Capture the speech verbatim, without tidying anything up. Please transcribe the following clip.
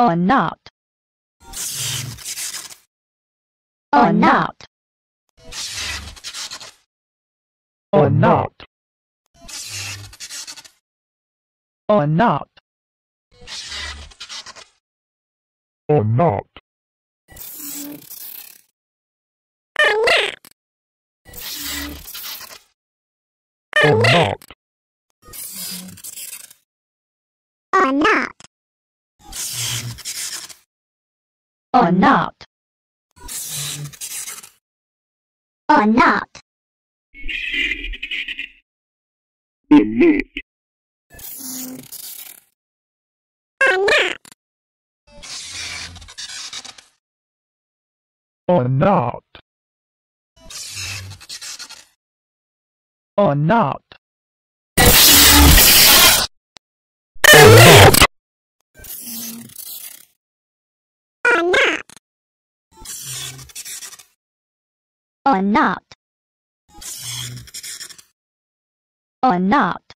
or not, or not, or not, or not, or not. Or not. Or not. Or not. Or not. Or not. Or not. Or not. Or not. Or not. Or not. Or not.